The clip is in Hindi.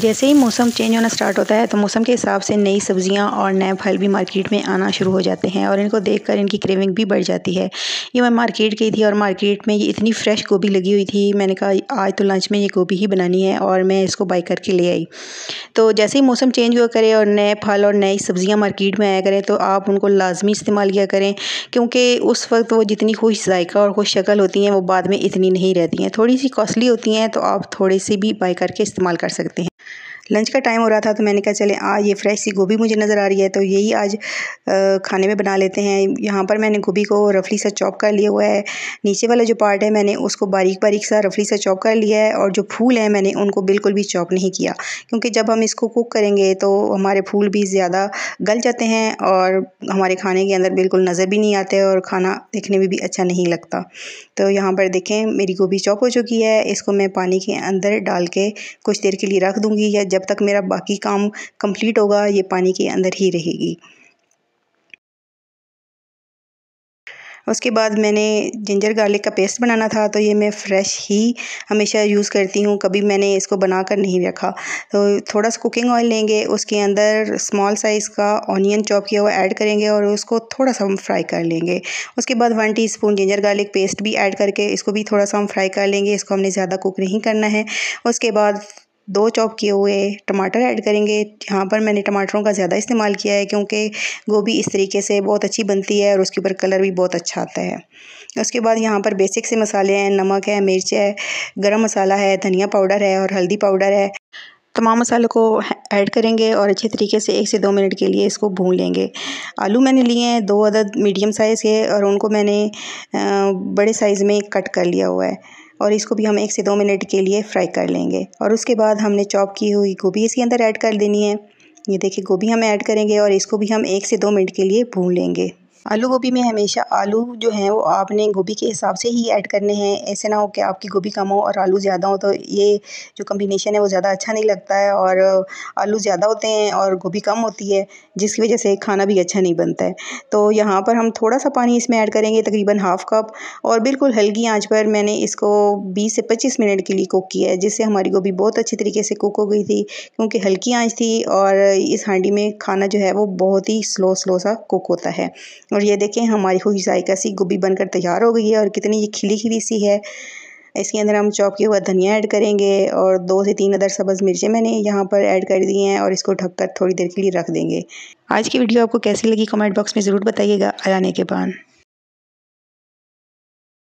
जैसे ही मौसम चेंज होना स्टार्ट होता है तो मौसम के हिसाब से नई सब्जियां और नए फल भी मार्केट में आना शुरू हो जाते हैं और इनको देखकर इनकी क्रेविंग भी बढ़ जाती है। ये मैं मार्केट गई थी और मार्केट में ये इतनी फ्रेश गोभी लगी हुई थी, मैंने कहा आज तो लंच में ये गोभी ही बनानी है और मैं इसको बाई करके ले आई। तो जैसे ही मौसम चेंज हुआ करे और नए फल और नई सब्जियाँ मार्केट में आया करें तो आप उनको लाजमी इस्तेमाल किया करें, क्योंकि उस वक्त वो जितनी खुश जायका और खुश शक्ल होती हैं वो बाद में इतनी नहीं रहती हैं, थोड़ी सी कॉस्टली होती हैं, तो आप थोड़ी सी भी बाई करके इस्तेमाल कर सकते हैं। लंच का टाइम हो रहा था तो मैंने कहा चले आज ये फ्रेश सी गोभी मुझे नज़र आ रही है तो यही आज खाने में बना लेते हैं। यहाँ पर मैंने गोभी को रफली सा चॉप कर लिया हुआ है, नीचे वाला जो पार्ट है मैंने उसको बारीक बारीक सा रफली सा चॉप कर लिया है और जो फूल है मैंने उनको बिल्कुल भी चॉप नहीं किया, क्योंकि जब हम इसको कुक करेंगे तो हमारे फूल भी ज़्यादा गल जाते हैं और हमारे खाने के अंदर बिल्कुल नज़र भी नहीं आते और खाना देखने में भी अच्छा नहीं लगता। तो यहाँ पर देखें मेरी गोभी चॉप हो चुकी है, इसको मैं पानी के अंदर डाल के कुछ देर के लिए रख दूँगी या जब तक मेरा बाकी काम कंप्लीट होगा ये पानी के अंदर ही रहेगी। उसके बाद मैंने जिंजर गार्लिक का पेस्ट बनाना था तो ये मैं फ्रेश ही हमेशा यूज़ करती हूँ, कभी मैंने इसको बना कर नहीं रखा। तो थोड़ा सा कुकिंग ऑयल लेंगे, उसके अंदर स्मॉल साइज़ का ऑनियन चॉप किया हुआ ऐड करेंगे और उसको थोड़ा सा हम फ्राई कर लेंगे। उसके बाद 1 टीस्पून जिंजर गार्लिक पेस्ट भी ऐड करके इसको भी थोड़ा सा हम फ्राई कर लेंगे, इसको हमने ज़्यादा कुक नहीं करना है। उसके बाद 2 चॉप किए हुए टमाटर ऐड करेंगे, यहाँ पर मैंने टमाटरों का ज़्यादा इस्तेमाल किया है क्योंकि गोभी इस तरीके से बहुत अच्छी बनती है और उसके ऊपर कलर भी बहुत अच्छा आता है। उसके बाद यहाँ पर बेसिक से मसाले हैं, नमक है, मिर्च है, गरम मसाला है, धनिया पाउडर है और हल्दी पाउडर है। तमाम मसालों को ऐड करेंगे और अच्छे तरीके से 1 से 2 मिनट के लिए इसको भून लेंगे। आलू मैंने लिए हैं 2 अदद मीडियम साइज़ के और उनको मैंने बड़े साइज़ में कट कर लिया हुआ है और इसको भी हम 1 से 2 मिनट के लिए फ्राई कर लेंगे। और उसके बाद हमने चॉप की हुई गोभी इसके अंदर ऐड कर देनी है, ये देखिए गोभी हम ऐड करेंगे और इसको भी हम 1 से 2 मिनट के लिए भून लेंगे। आलू गोभी में हमेशा आलू जो हैं वो आपने गोभी के हिसाब से ही ऐड करने हैं, ऐसे ना हो कि आपकी गोभी कम हो और आलू ज़्यादा हो, तो ये जो कम्बिनेशन है वो ज़्यादा अच्छा नहीं लगता है और आलू ज़्यादा होते हैं और गोभी कम होती है जिसकी वजह से खाना भी अच्छा नहीं बनता है। तो यहाँ पर हम थोड़ा सा पानी इसमें ऐड करेंगे, तकरीबन हाफ कप, और बिल्कुल हल्की आँच पर मैंने इसको 20 से 25 मिनट के लिए कुक किया है, जिससे हमारी गोभी बहुत अच्छी तरीके से कुक हो गई थी क्योंकि हल्की आँच थी और इस हांडी में खाना जो है वो बहुत ही स्लो सा कुक होता है। और ये देखें हमारी खुश जायका सी गोभी बनकर तैयार हो गई है और कितनी ये खिली सी है। इसके अंदर हम चॉप किया हुआ धनिया ऐड करेंगे और 2 से 3 अदर सब्ज़ मिर्चें मैंने यहाँ पर ऐड कर दी हैं और इसको ढककर थोड़ी देर के लिए रख देंगे। आज की वीडियो आपको कैसी लगी कमेंट बॉक्स में ज़रूर बताइएगा। आने के बाद